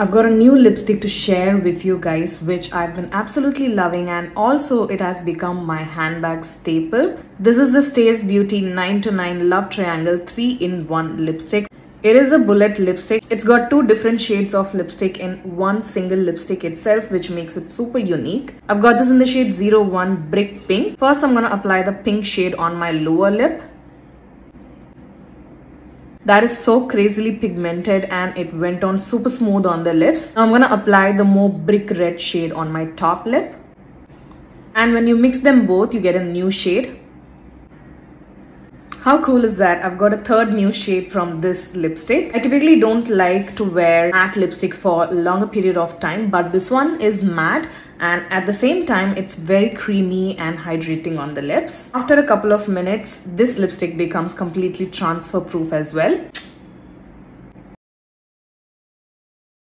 I've got a new lipstick to share with you guys, which I've been absolutely loving, and also it has become my handbag staple. This is the Staze Beauty 9 to 9 Love Triangle 3-in-1 lipstick. It is a bullet lipstick. It's got two different shades of lipstick in one single lipstick itself, which makes it super unique. I've got this in the shade 01 Brick Pink. First, I'm gonna apply the pink shade on my lower lip. That is so crazily pigmented and it went on super smooth on the lips. Now I'm gonna apply the more brick red shade on my top lip. And when you mix them both, you get a new shade. How cool is that? I've got a third new shade from this lipstick. I typically don't like to wear matte lipsticks for a longer period of time, but this one is matte and at the same time it's very creamy and hydrating on the lips. After a couple of minutes, this lipstick becomes completely transfer proof as well.